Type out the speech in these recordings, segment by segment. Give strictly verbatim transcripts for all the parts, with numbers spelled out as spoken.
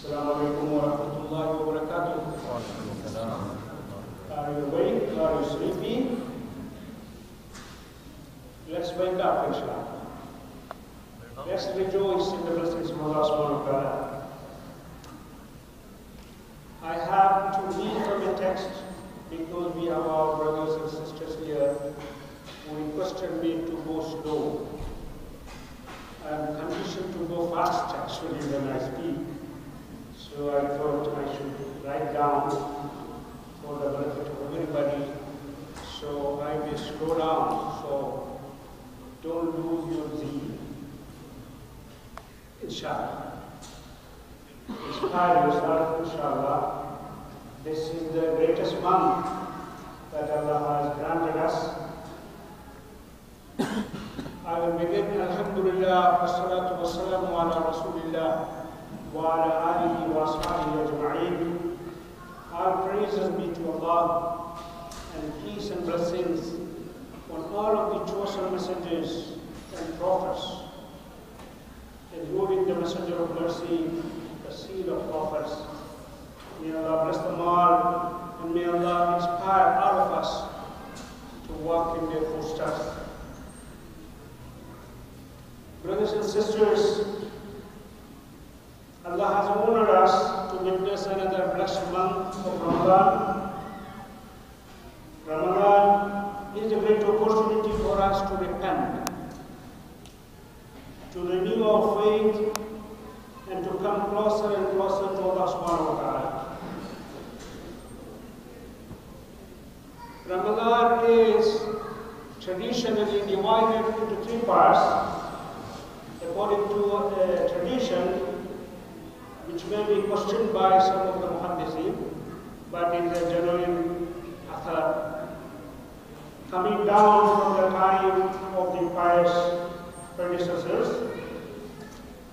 Assalamu alaikum wa rahmatullahi wa barakatuh. Are you awake? Are you sleepy? Let's wake up, inshallah. Let's rejoice in the blessings of Allah subhanahu wa ta'ala. I have to read from the text because we have our brothers and sisters here who requested me to go slow. I am conditioned to go fast actually when I speak. So I thought I should write down for the benefit of everybody. So I may slow down. So don't lose your zeal. Inshallah. Inspire yourself, inshallah. This is the greatest month that Allah has granted us. I will begin, alhamdulillah, wassalatu wassalamu ala rasulillah, wa ala alihi wa ashabihi ajma'in. All praises be to Allah, and peace and blessings on all of the chosen messengers and prophets, including the messenger of mercy, the seal of prophets. May Allah bless them all, and may Allah inspire all of us to walk in their footsteps. Brothers and sisters, Allah has honored us to witness another blessed month of Ramadan. Ramadan is a great opportunity for us to repent, to renew our faith, and to come closer and closer to Allah subhanahu wa ta'ala. Ramadan is traditionally divided into three parts, according to a tradition which may be questioned by some of the muhaddithin, but is a genuine athar, coming down from the time of the pious predecessors.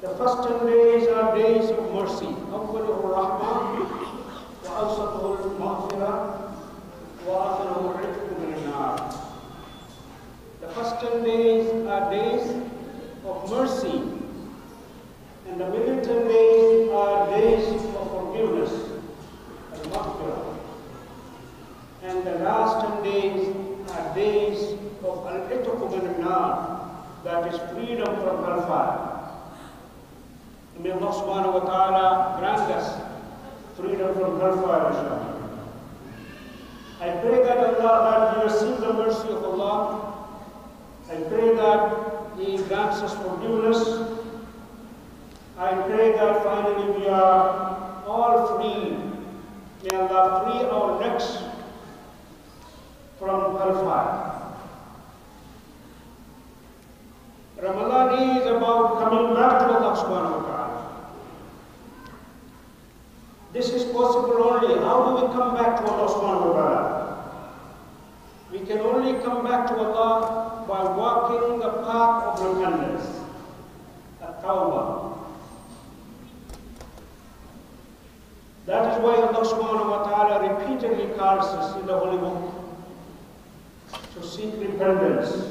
The first ten days are days of mercy. Awwaluhu rahmah, wa awsatuhu maghfirah, wa akhiruhu itqun minan nar. The first ten days are days of mercy, and the middle ten days are days of forgiveness and maghfirah, and the last ten days are days of al-itqu minan nar, that is freedom from hellfire. May Allah subhanahu wa ta'ala grant us freedom from hellfire, inshallah. I pray that Allah, that we receive the mercy of Allah. I pray that He grants us forgiveness. I pray that finally we are all free. May Allah free our necks from hellfire. Ramadan is about coming back to Allah subhanahu wa ta'ala. This is possible only. How do we come back to Allah subhanahu wa ta'ala? We can only come back to Allah by walking the path of repentance, At-Tawbah. That is why Allah subhanahu wa ta'ala repeatedly calls us in the Holy Book to seek repentance.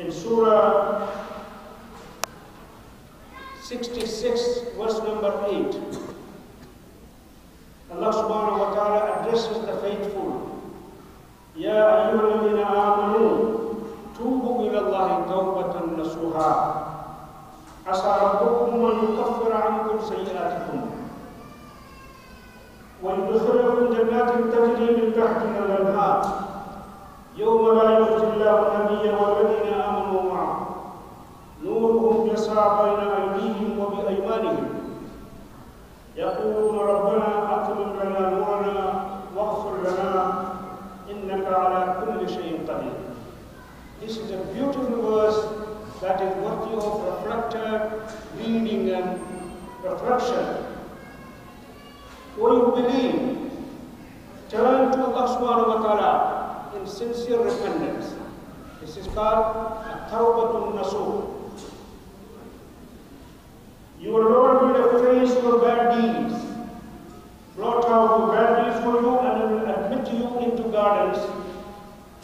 In Surah sixty-six, verse number eight, Allah subhanahu wa ta'ala addresses the faithful. Ya ayyuhalladhina amanu تُوبُوا إِلَى اللَّهِ تَوْبَةً نَصُوحًا عَسَى رَبُّكُمْ أَنْ يُكَفِّرَ عَنْكُمْ سَيِّئَاتِكُمْ وَيُدْخِلَكُمْ جَنَّاتٍ تَجْرِي مِنْ تَحْتِهَا الْأَنْهَارُ يَوْمَ لَا يُخْزِي اللَّهُ النَّبِيَّ وَالَّذِينَ آمَنُوا مَعَهُ نُورُهُمْ يَسْعَى بَيْنَ أَيْدِيهِمْ وَبِأَيْمَانِهِمْ يَقُولُونَ رَبَّنَا أَتْمِمْ لَنَا نُورَنَا وَاغْفِرْ لَنَا إِنَّكَ عَلَى كُلِّ شَيْءٍ قَدِيرٌ. This is a beautiful verse that is worthy of reflective reading and reflection. O you believe, turn to Allah subhanahu wa ta'ala in sincere repentance. This is called At-Tawbatun Nasuh. You will not be afraid for bad deeds. Blot out your bad deeds for you, and will admit you into gardens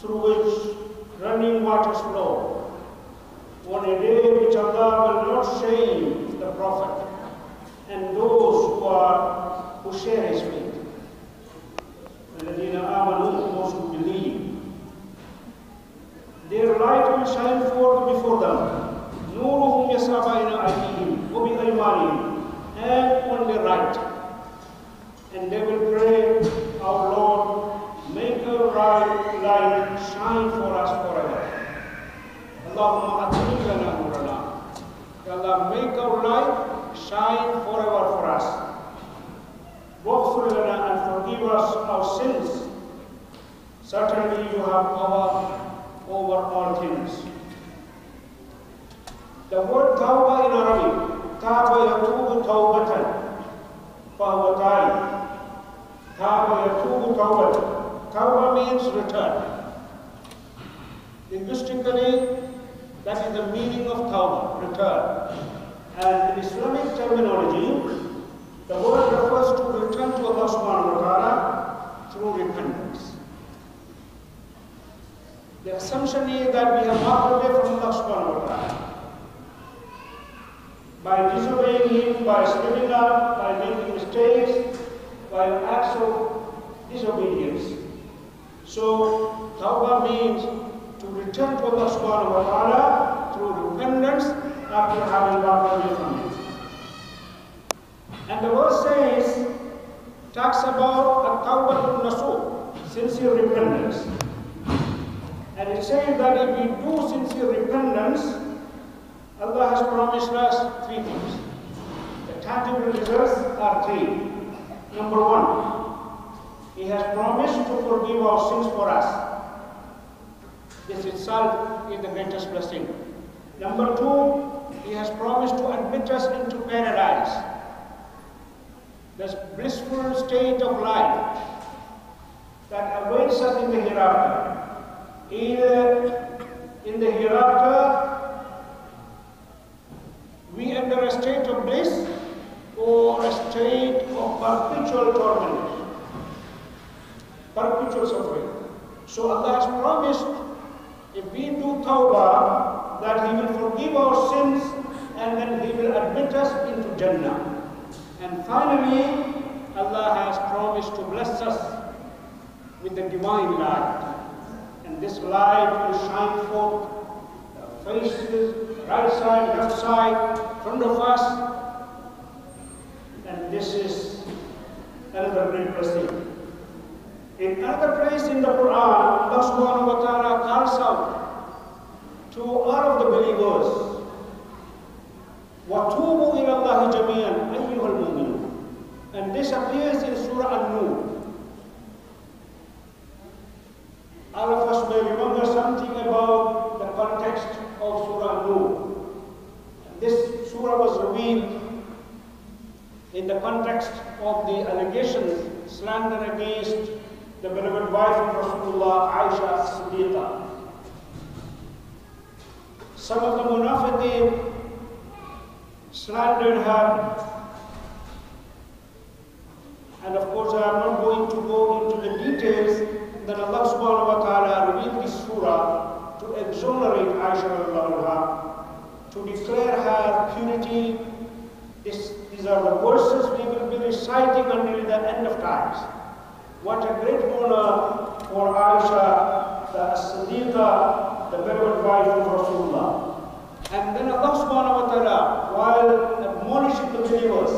through which running waters flow, on a day which Allah will not shame the Prophet and those who are who share his faith. Those who believe. Their light will shine forth before them. Nuruhum yas'abaina aydihim wa bi aymanihim, and on their right. And they will pray, our Lord, make our right light shine for us forever. Allahumma atina nurana. Allah, make our light shine forever for us. Waghfir lana, and forgive us our sins. Certainly you have power over all things. The word Tawbah in Arabic, Tawbah yatubu tawbatan, fahuwa taib. Tawbah yatubu tawbatan. Tawbah means return. Linguistically, that is the meaning of Tawbah, return. And in Islamic terminology, the word refers to return to Allah subhanahu wa ta'ala through repentance. The assumption is that we have walked away from Allah subhanahu wa ta'ala. By disobeying Him, by slipping up, by making mistakes, by acts of disobedience. So, tawbah means to return to Allah subhanahu wa ta'ala through repentance after having walked away from Him. And the verse says, talks about tawbah an-nasuh, sincere repentance. And it says that if we do sincere repentance, Allah has promised us three things. The tangible results are three. Number one, He has promised to forgive our sins for us. This itself is the greatest blessing. Number two, He has promised to admit us into paradise. This blissful state of life that awaits us in the hereafter. Either in the hereafter, we enter a state of bliss or a state of perpetual torment, perpetual suffering. So Allah has promised, if we do tawbah, that He will forgive our sins and then He will admit us into Jannah. And finally, Allah has promised to bless us with the divine light. And this light will shine forth the faces, right side, left side, front of us. And this is another great blessing. In another place in the Quran, Allah subhanahu wa ta'ala calls out to all of the believers. وَتُوبُوا إِلَى اللَّهِ جَمِيعًا أَيُّهَا الْمُؤْمِنُونَ. And this appears in Surah An-Nur. All of us may remember something about the context of Surah An-Nur. This surah was revealed in the context of the allegations, slander against the beloved wife of Rasulullah, Aisha Siddiqa. Some of the munafiqeen slandered her, and of course I am not going to go into the details. That Allah subhanahu wa ta'ala revealed this surah to exonerate Aisha, to declare her purity. This, these are the verses we will be reciting until the end of times. What a great honor for Aisha, the Siddiqa, the beloved wife of Rasulullah. And then Allah subhanahu wa ta'ala, while admonishing the believers,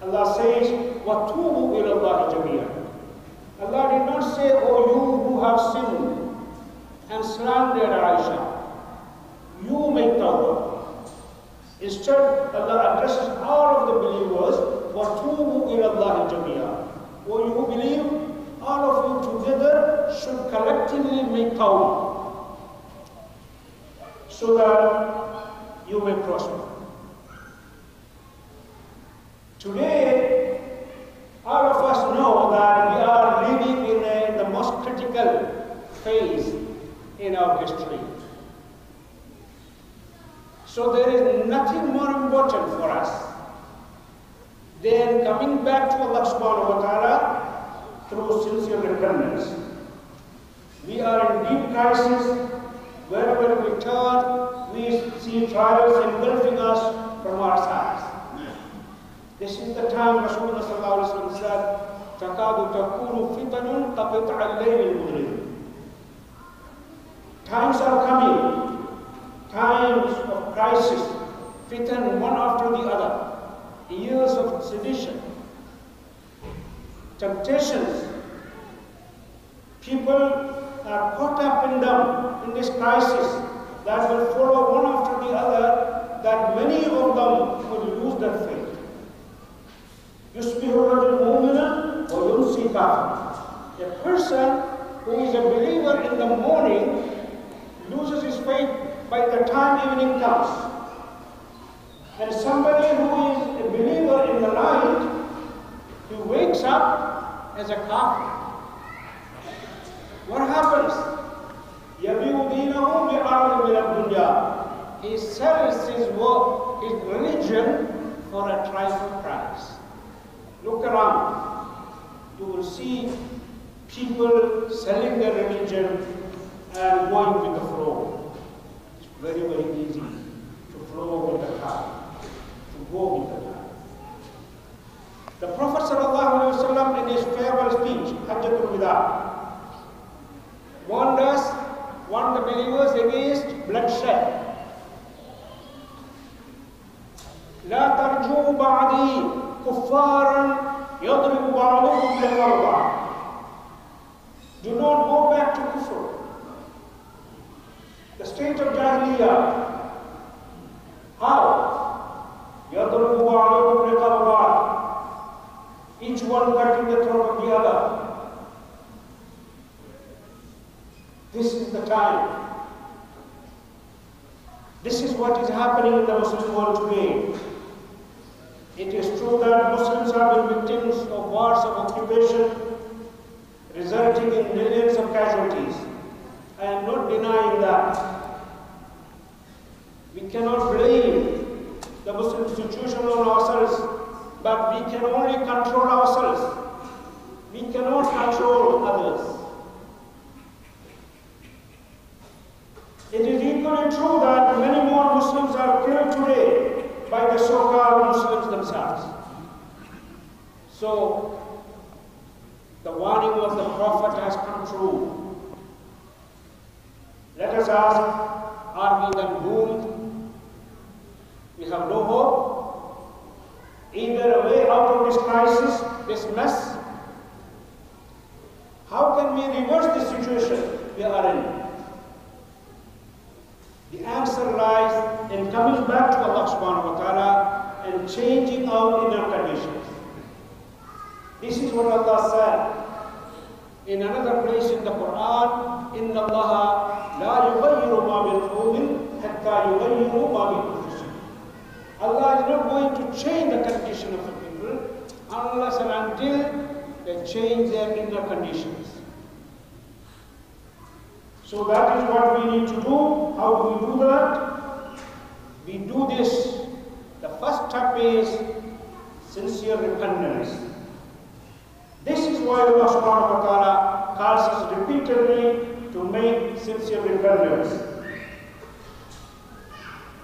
Allah says, وَتُوبُوا إِلَى اللَّهِ جَمِيعًا. Allah did not say, oh you who have sinned and slandered Aisha, you make tawbah. Instead, Allah addresses all of the believers, وَتُوبُوا إِلَى اللَّهِ جَمِيعًا. Oh you who believe, all of you together should collectively make tawbah, so that you may prosper. Today, all of us know that we are living in a, the most critical phase in our history. So there is nothing more important for us than coming back to Allah subhanahu wa ta'ala through sincere repentance. We are in deep crisis. Wherever we turn, we see trials engulfing us from our sides. This is the time Rasulullah sallallahu alayhi wa sallam said, تَكَادُ تَكُونُ فِتَنٌ تَقِطْعَ اللَّيْلِ الْمُظْلِمِ. Times are coming, times of crisis, fitan one after the other, years of sedition, temptations. People are caught up and down in this crisis that will follow one after the other, that many of them will lose their faith. A person who is a believer in the morning loses his faith by the time evening comes. And somebody who is a believer in the night, he wakes up as a kafir. What happens? He sells his work, his religion, for a trifling price. Look around. You will see people selling their religion and going with the flow. It's very, very easy to flow with the tide, to go with the tide. The Prophet sallallahu alaihi wasallam in his farewell speech, Hajjatul Wida, warned us, warned the believers against bloodshed. لا ترجو بعدي كفارا يضرب بعضهم بالأرض. Do not go back to kufr, the state of Jahiliyyah. How? يضرب بعضهم رقاب بعض. Each one cutting the throat of the other. This is the time. This is what is happening in the Muslim world today. It is true that Muslims have been victims of wars of occupation, resulting in millions of casualties. I am not denying that. We cannot blame the Muslim institution on ourselves, but we can only control ourselves. We cannot control others. It is equally true that many more Muslims are killed today by the so-called Muslims themselves. So, the warning of the Prophet has come true. Let us ask, are we then doomed? We have no hope. Either a way out of this crisis, this mess. How can we reverse the situation we are in? The answer lies in coming back to Allah subhanahu wa ta'ala and changing our inner conditions. This is what Allah said in another place in the Quran, إِنَّ اللَّهَ لَا يُغَيِّرُ مَا بِالْقَوْمٍ حَتَّى يُغَيِّرُوا مَا بِأَنفُسِهِمْ. Allah is not going to change the condition of the people unless and until they change their inner conditions. So that is what we need to do. How do we do that? We do this. The first step is sincere repentance. This is why Allah subhanahu wa ta'ala calls us repeatedly to make sincere repentance.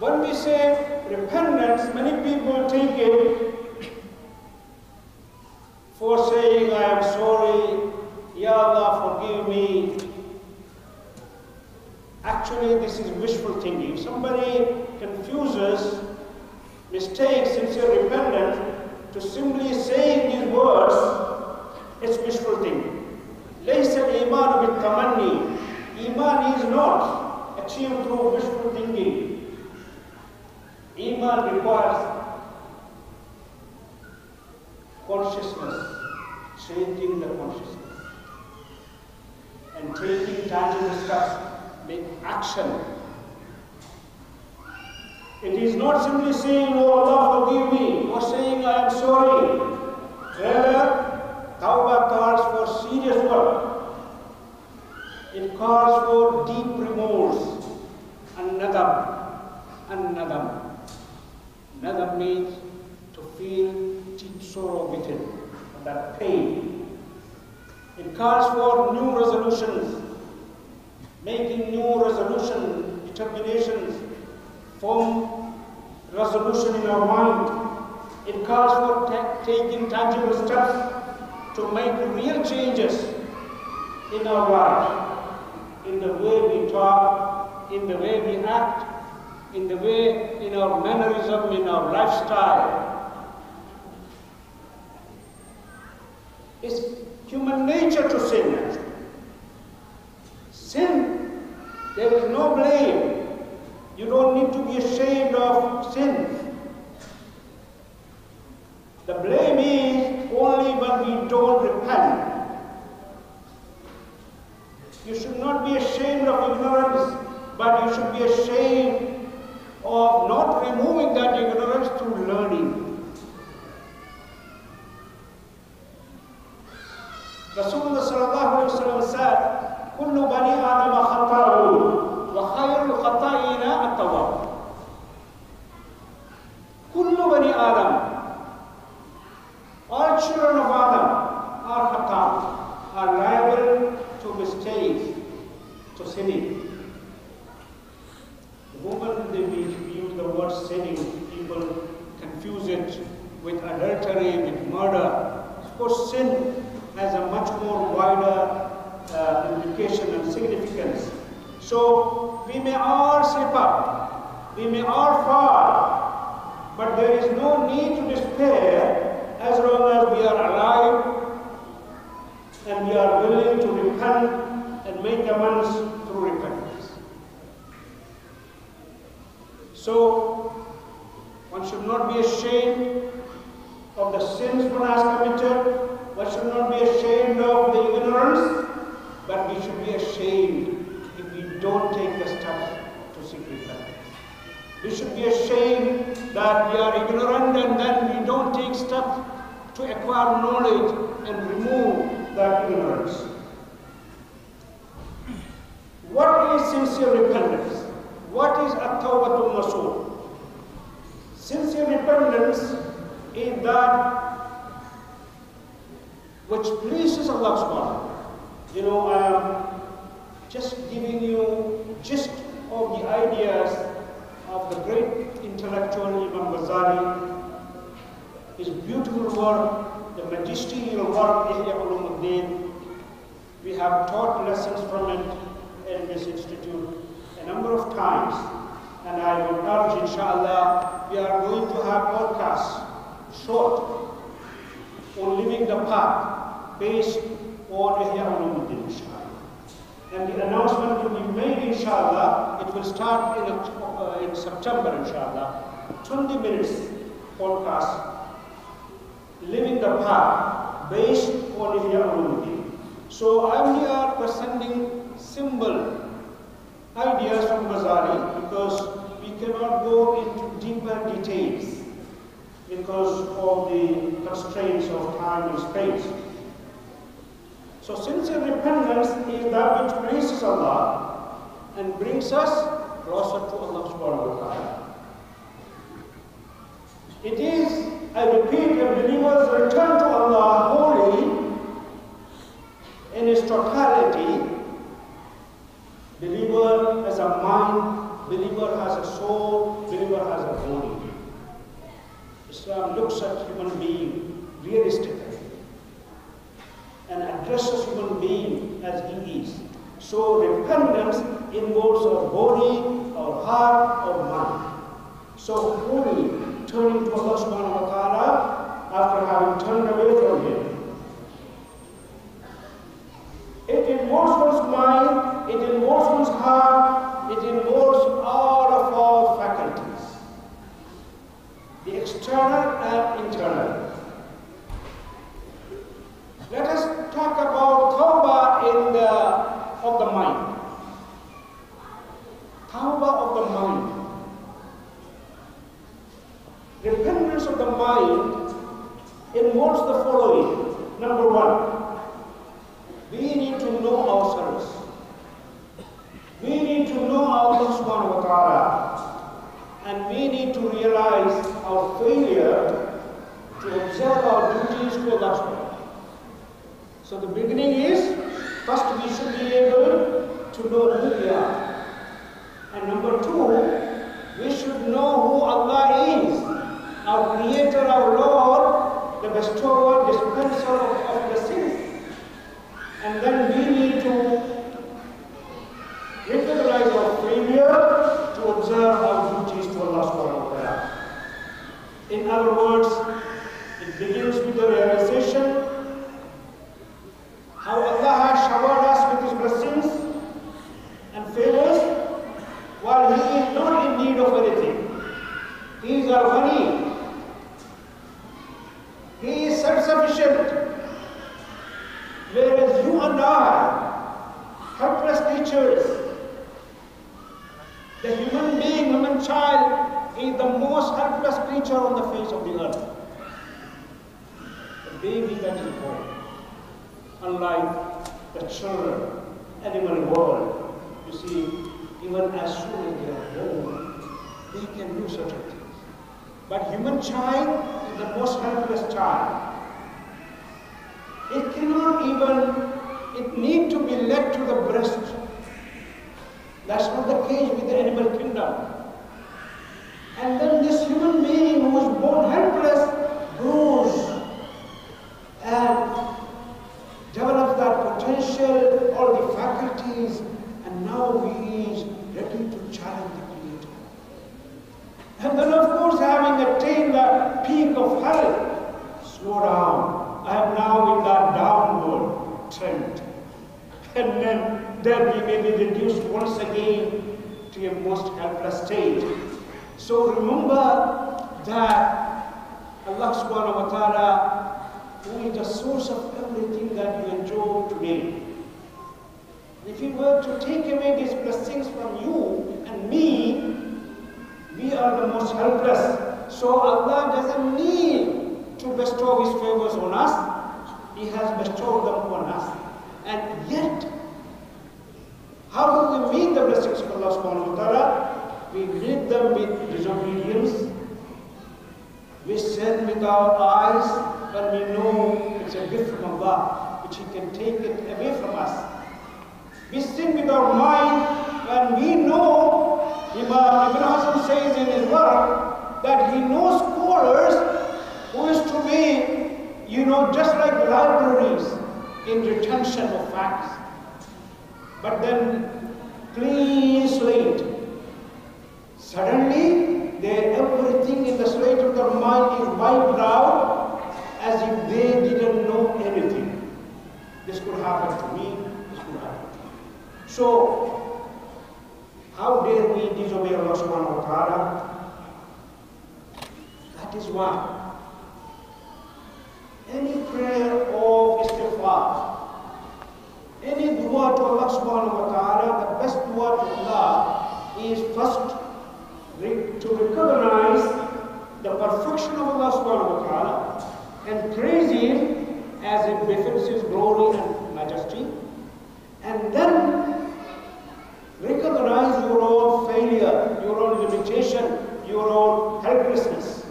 When we say repentance, many people take it for saying, I am sorry, Ya Allah, forgive me. Actually, this is wishful thinking. If somebody confuses, mistakes, sincere repentance to simply saying these words, it's wishful thinking. Laysa al-iman bit-tamanni. Iman is not achieved through wishful thinking. Iman requires consciousness, changing the consciousness, and taking tangible steps. Make action. It is not simply saying, oh Allah forgive me, or saying I am sorry. Rather, Tawbah calls for serious work. It calls for deep remorse. And nadam. And nadam. Nadam means to feel deep sorrow within, that pain. It calls for new resolutions. Making new resolution, determinations, form resolution in our mind. encourage for ta taking tangible steps to make real changes in our lives, in the way we talk, in the way we act, in the way, in our mannerism, in our lifestyle. It's human nature to sin. Sin, there is no blame. You don't need to be ashamed of sin. The blame is only when we don't repent. You should not be ashamed of ignorance, but you should be ashamed of not removing that ignorance through learning. Rasulullah sallallahu alayhi wa sallam said, "Kullu bani Adama khata'u, wa khayrul khata'ina at-tawwab." Kullu bani Adam, all children of Adam are khata', are liable to mistakes, to sinning. The moment they use the word sinning, people confuse it with adultery, with murder. Of course, sin has a much more wider uh, implication and significance. So we may all slip up, we may all fall, but there is no need to despair as long as we are alive and we are willing to repent and make amends through repentance. So, one should not be ashamed of the sins one has committed, one should not be ashamed of the ignorance, but we should be ashamed if we don't take the steps to seek repentance. We should be ashamed that we are ignorant and then we don't take steps to acquire knowledge and remove that ignorance. What is sincere repentance? What is at-tawbatul nasuh? Sincere repentance is that which pleases Allah subhanahu wa ta'ala. You know, I am just giving you gist of the ideas of the great intellectual Imam Ghazali, his beautiful work, the magisterial work, Ihya Ulumuddin. We have taught lessons from it in this institute a number of times. And I would urge, inshallah, we are going to have podcasts, short, on living the path, based on Ihya Ulumuddin, inshallah. And the announcement will be made, inshallah. It will start in, uh, in September, inshallah. twenty minutes podcast. Living the path based on Ihya Ulumuddin. So I'm here presenting simple ideas from Ghazali because we cannot go into deeper details because of the constraints of time and space. So sincere repentance is that which pleases Allah and brings us closer to Allah subhanahu wa ta'ala. It is, I repeat, a believer's return to Allah wholly, in its totality. Believer has a mind, believer has a soul, believer has a body. Islam looks at human being realistically and addresses human being as he is. So repentance involves our body, our heart, our mind. So wholly, turning to Allah subhanahu wa ta'ala after having turned away from Him. It involves one's mind, it involves one's heart, it involves all of our faculties, the external and internal. Let us talk about tawbah in the, of the mind. Tawbah of the mind. Repentance of the mind involves the following. Number one, we need to know ourselves. We need to know Allah subhanahu wa ta'ala. And we need to realize our failure to observe our duties to Allah. So the beginning is, first we should be able to know who we are. And number two, we should know who Allah is. our Creator, our Lord, the bestower, dispenser of, of the sin. And then we need to recognize our failure to observe our duties to Allah subhanahu wa ta'ala. In other words, it begins with the realization how Allah has showered us with His blessings and favors while He is not in need of anything. He is our Ghani. He is self-sufficient. Whereas you and I, helpless creatures, the human being, human child, is the most helpless creature on the face of the earth. The baby that is born. Unlike the children, animal world, you see, even as soon as they are born, they can do certain things. But human child is the most helpless child. It cannot even, it need to be led to the breast. That's not the case with the animal kingdom. And then this human being who was born helpless grows and develop that potential, all the faculties, and now he is ready to challenge the Creator. And then of course, having attained the peak of health, slow down. I am now in that downward trend. And then, then we may be reduced once again to a most helpless state. So remember that Allah subhanahu wa ta'ala, who is the source of everything that you enjoy today. If He were to take away these blessings from you and me, we are the most helpless. So Allah doesn't need to bestow His favors on us. He has bestowed them on us. And yet, how do we meet the blessings of Allah subhanahu wa ta'ala? We meet them with disobedience. We sin with our eyes, but we know it's a gift from Allah, which He can take it away from us. We sin with our mind, when we know, Imam Ibn Hazm says in his work, that he knows scholars who is to be, you know, just like libraries in retention of facts, but then clean slate. Suddenly, their everything in the slate of their mind is wiped out, as if they didn't know anything. This could happen to me, this could happen to me. So, how dare we disobey Allah subhanahu wa ta'ala? That is why any prayer of istighfar, any dua to Allah subhanahu wa ta'ala, the best dua to Allah is first to recognize the perfection of Allah subhanahu wa ta'ala and praise Him as it befits His glory and majesty, and then recognize your own failure, your own limitation, your own helplessness.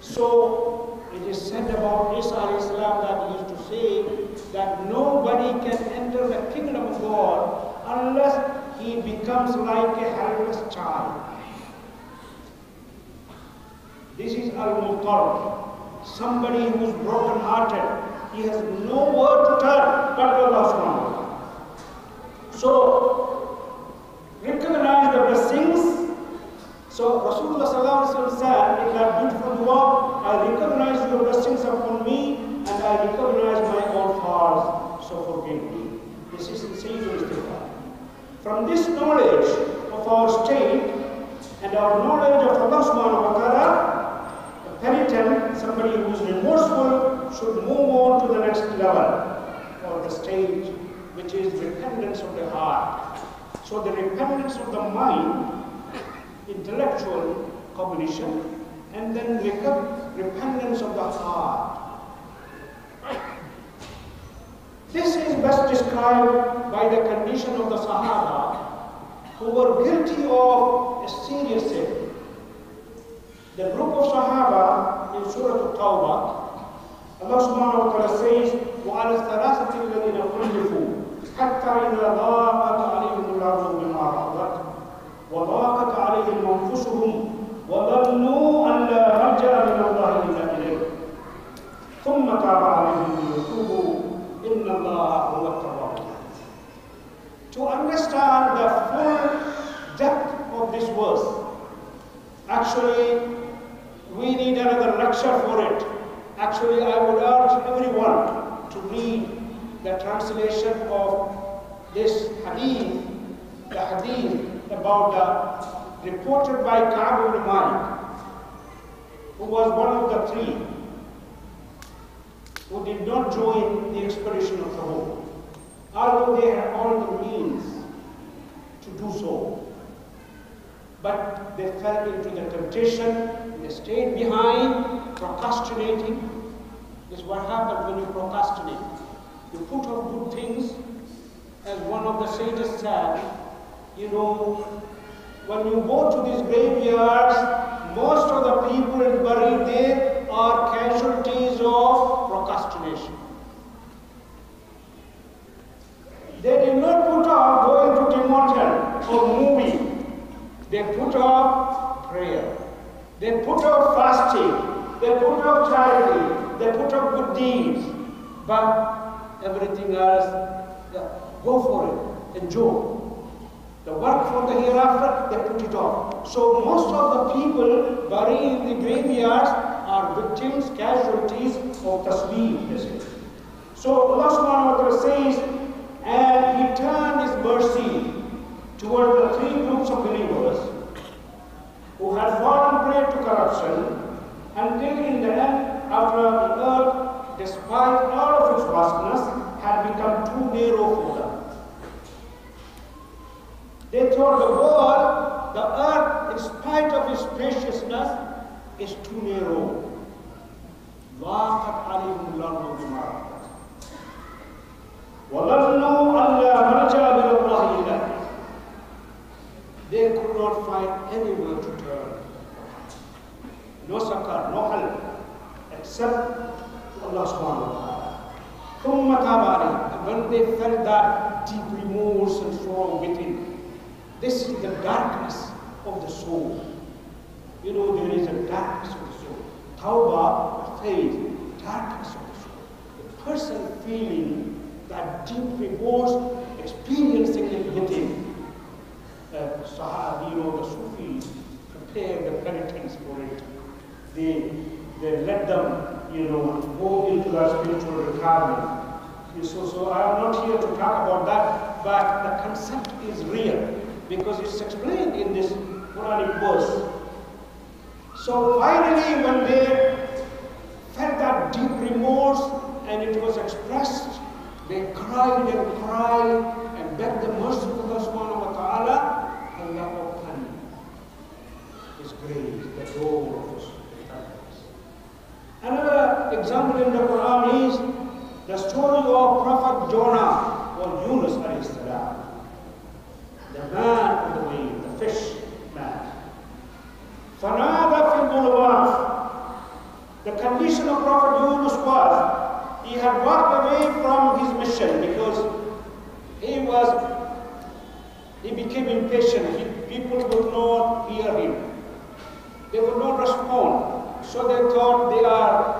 So it is said about Isa alayhi salam that he used to say that nobody can enter the kingdom of God unless he becomes like a helpless child. This is al-Muqtarr. Somebody who is broken hearted, he has nowhere to turn but to Allah subhanahu wa ta'ala. So, recognize the blessings. So, Rasulullah sallallahu alayhi wa sallam said in that beautiful dua, I recognize your blessings upon me and I recognize my own faults, so forgive me. This is sincere istighfar. From this knowledge of our state and our knowledge of Allah subhanahu wa ta'ala, penitent, somebody who is remorseful, should move on to the next level or the stage, which is repentance of the heart. So the repentance of the mind, intellectual cognition, and then repentance of the heart. This is best described by the condition of the Sahaba, who were guilty of a serious sin. The group of Sahaba in Surah Al-Tawbah, Allah subhanahu wa ta'ala says, وَعَلَى الثَّلَاثَةِ الَّذِينَ خُلِّفُوا حَتَّى إِذَا ضَاقَتْ عَلَيْهِمُ الْأَرْضُ بِمَا رَحُبَتْ وَضَاقَتْ عَلَيْهِمْ أَنفُسُهُمْ وَظَنُّوا أَنْ لَا مَلْجَأَ Actually, we need another lecture for it. Actually, I would urge everyone to read the translation of this hadith, the hadith about the, reported by Ka'b ibn Malik, who was one of the three who did not join the expedition of the home, although they had all the means to do so. But they fell into the temptation, they stayed behind, procrastinating. This is what happens when you procrastinate. You put off good things. As one of the sages said, you know, when you go to these graveyards, most of the people buried there are casualties of procrastination. They did not put off going to temple or movie. They put off prayer. They put off fasting. They put off charity. They put off good deeds. But everything else, yeah, go for it. Enjoy. The work for the hereafter, they put it off. So most of the people buried in the graveyards are victims, casualties of taslim. So Allah subhanahu wa ta'ala says, and He turned His mercy toward the three groups of believers who had fallen prey to corruption, until in the end, after the earth, despite all of its vastness, had become too narrow for them. They thought the world, the earth, in spite of its spaciousness, is too narrow. They could not find anywhere to turn. No succor, no help, except Allah subhanahu wa ta'ala. When they felt that deep remorse and sorrow within, this is the darkness of the soul. You know, there is a darkness of the soul. Tawbah, faith, darkness of the soul. The person feeling that deep remorse, experiencing it within. The Sahabi or the Sufis prepare the penitents for it. They, they let them, you know, go into their spiritual retirement. So, so I am not here to talk about that, but the concept is real because it's explained in this Quranic verse. So finally, when they felt that deep remorse and it was expressed, they cried and cried and begged the mercy of Allah subhanahu wa ta'ala. Allah opened His grace, the door of His paradise. Another example in the Quran is the story of Prophet Jonah or Yunus alayhi salam, the man of the whale, the fish man. The condition of Prophet Yunus was he had walked away from his mission because he was. He became impatient. People would not hear him. They would not respond. So they thought they are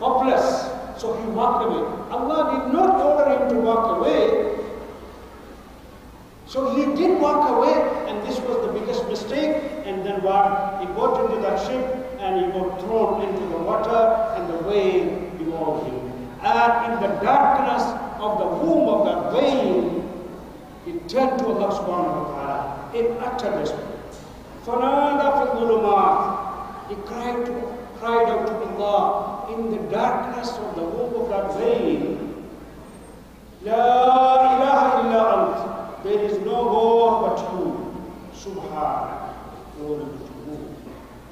hopeless. So he walked away. Allah did not order him to walk away. So he did walk away, and this was the biggest mistake. And then what? He got into that ship, and he got thrown into the water, and the whale devoured him. And in the darkness of the womb of that whale, it turned to Allah subhanahu wa ta'ala in utter despair. Fanada fil dhulumat. He cried, to, cried out to Allah in the darkness of the womb of that veil. La ilaha illa ant. There is no God but you. Subhanak. Glory to you.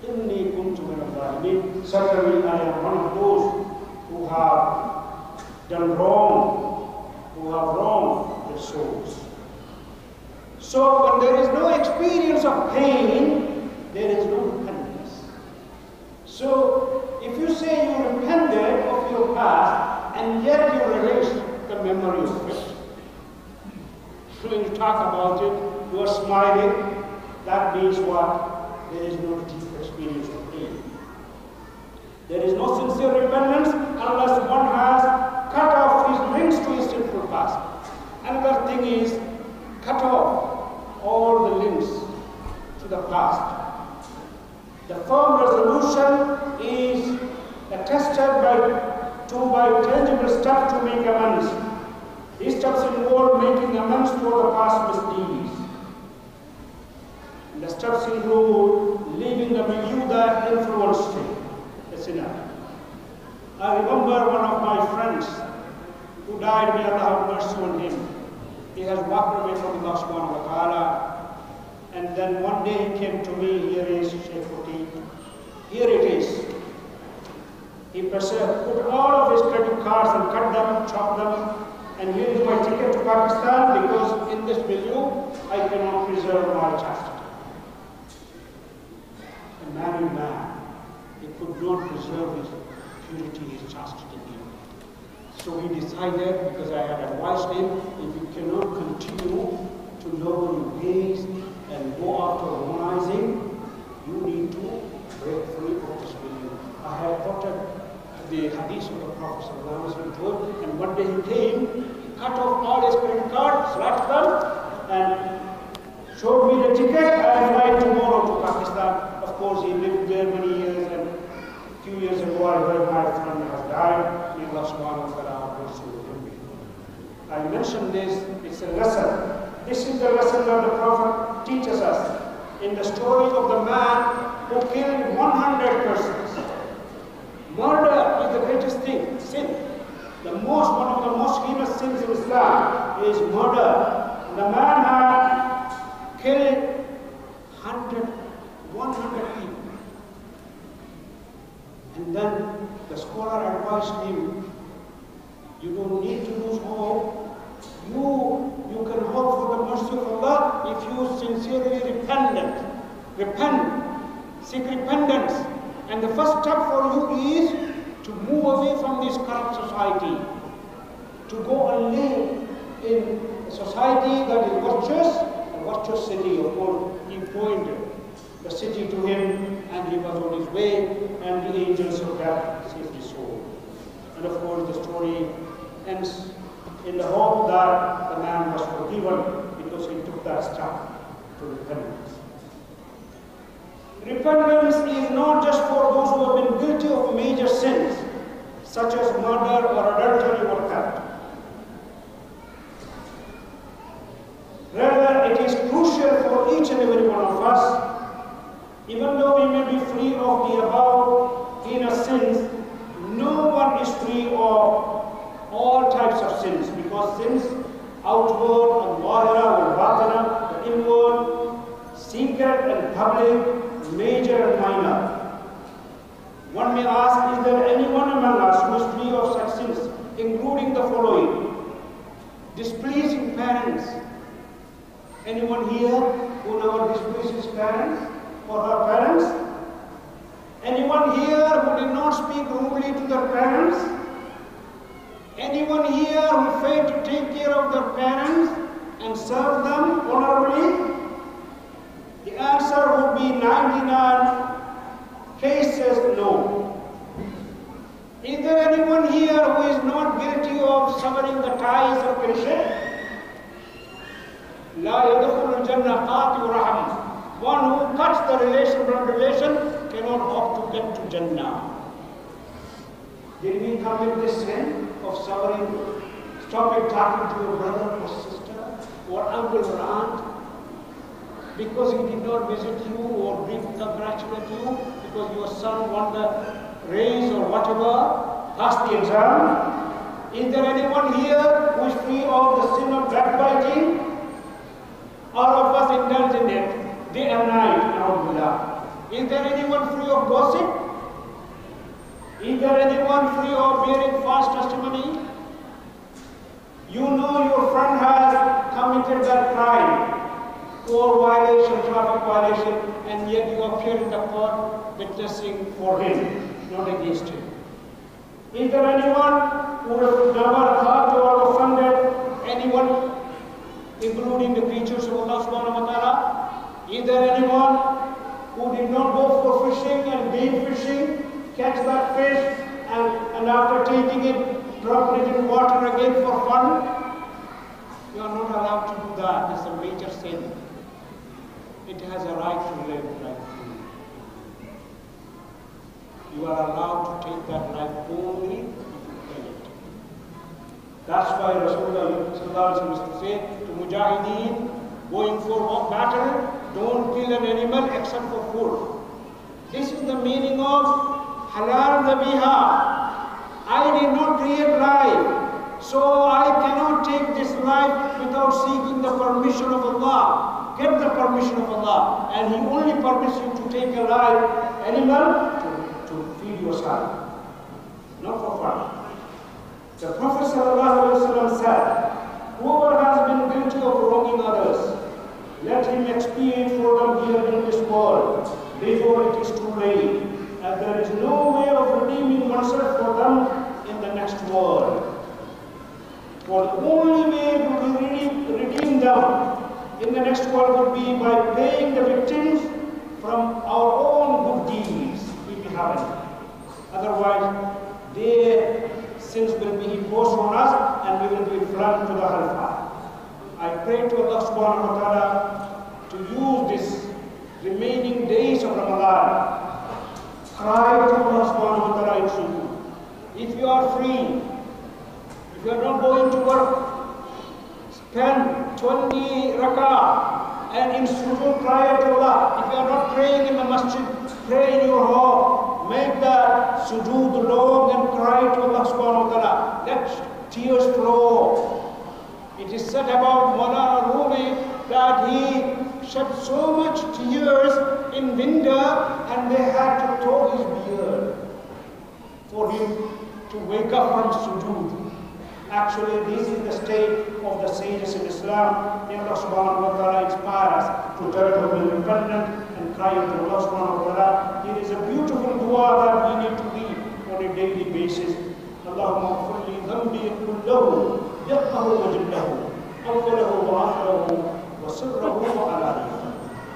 Inni kuntu min al-zalimin. Certainly I am one of those who have done wrong, who have wronged their souls. So, when there is no experience of pain, there is no repentance. So, if you say you repented of your past, and yet you relish the memory of it. So, when you talk about it, you are smiling, that means what? There is no deep experience of pain. There is no sincere repentance unless one has cut off his links to his sinful past. Another thing is, cut off all the links to the past. The firm resolution is attested by to by tangible steps to make amends. These steps involve making amends for the past misdeeds. The steps include leaving the Biyuda influenced. That's enough. I remember one of my friends who died, may Allah have mercy on him. He has walked away from Allah subhanahu wa ta'ala. And then one day he came to me, here is Shaykh Kuti. Here it is. He put all of his credit cards and cut them, chopped them, and here is my ticket to Pakistan because in this milieu I cannot preserve my chastity. A married man, he could not preserve his purity, his chastity. So he decided, because I had advised him, if you cannot continue to lower your gaze and go after harmonizing, you need to break free of this milieu. I had quoted the hadith of the Prophet ﷺ, and one day he came, he cut off all his credit cards, slapped them, and showed me the ticket, and I fly tomorrow to Pakistan. Of course, he lived there many years, and a few years ago, I heard my friend has died. May Allah subhanahu wa ta'ala have mercy on him. I mentioned this, it's a lesson. This is the lesson that the Prophet teaches us in the story of the man who killed one hundred persons. Murder is the greatest thing, sin. The most, one of the most heinous sins in Islam is murder. The man had killed one hundred people. And then the scholar advised him, you don't need to lose hope. You, you can hope for the mercy of Allah if you sincerely repent. Repent. Seek repentance. And the first step for you is to move away from this corrupt society. To go and live in a society that is virtuous, a virtuous city, of course, he pointed the city to him, and he was on his way, and the angels of death saved his soul. And of course, the story ends in the hope that the man was forgiven because he took that step to repentance. Repentance is not just for those who have been guilty of major sins, such as murder or adultery or theft. Rather, it is crucial for each and every one of us. Even though we may be free of the above heinous sins, no one is free of all types of sins, because sins, outward and zahira and batina, the inward, secret and public, major and minor. One may ask, is there anyone among us who is free of such sins, including the following? Displeasing parents. Anyone here who never displeases parents? For her parents? Anyone here who did not speak rudely to their parents? Anyone here who failed to take care of their parents and serve them honorably? The answer would be ninety-nine cases no. Is there anyone here who is not guilty of severing the ties of kinship? لَا يَدْخُلُ الْجَنَّةَ قَاطِعُ رَحْمٍ. One who cuts the relation from relation cannot hope to get to Jannah. Did we commit this sin of suffering? Stop talking to your brother or sister or uncle or aunt because he did not visit you or congratulate you because your son won the race or whatever, passed the exam. Is there anyone here who is free of the sin of backbiting? All of us indulge in it. Day and night. Is there anyone free of gossip? Is there anyone free of bearing false testimony? You know your friend has committed that crime, or violation, traffic violation, and yet you appear in the court witnessing for him, not against him. Is there anyone who has never hurt or offended anyone, including the creatures of Allah subhanahu wa ta'ala? Is there anyone who did not go for fishing and bait fishing, catch that fish and, and after taking it, drop it in water again for fun? You are not allowed to do that. That's a major sin. It has a right to live like you. you are allowed to take that life only if you pay it. That's why Rasulullah used to say to Mujahideen, going for battle, don't kill an animal except for food. This is the meaning of halal dhabiha. I did not create life, so I cannot take this life without seeking the permission of Allah. Get the permission of Allah, and He only permits you to take a live animal to, to feed yourself, not for fun. The Prophet ﷺ said, whoever has been guilty of wronging others, let him experience for them here in this world before it is too late. And there is no way of redeeming oneself for them in the next world. For the only way to redeem them in the next world would be by paying the victims from our own good deeds in heaven. Otherwise, their sins will be imposed on us and we will be flung to the hellfire. I pray to Allah subhanahu wa ta'ala to use these remaining days of Ramadan. Cry to Allah subhanahu wa ta'ala if you. If you are free, if you are not going to work, spend twenty rakah and in sujood cry to Allah. If you are not praying in the masjid, pray in your home. Make the sujood long and cry to Allah subhanahu wa ta'ala. Let tears flow. It is said about Mona Rumi that he shed so much tears in winter and they had to throw his beard for him to wake up from sujood. Actually, this is the state of the sages in Islam. May Allah subhanahu wa ta'ala inspire us to turn to be repentant and cry to Allah subhanahu wa ta'ala. It is a beautiful dua that we need to read on a daily basis. Allahumma kulli dhambi kullahu yaqahu wa jillahu awwalahu wa akhirahu.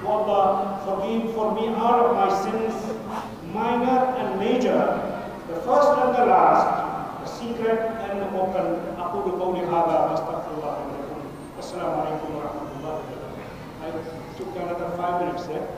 O Allah, forgive for me all of my sins, minor and major, the first and the last, the secret and the open. Assalamu alaikum wa rahmatullahi wa barakatuh. I took another five minutes there.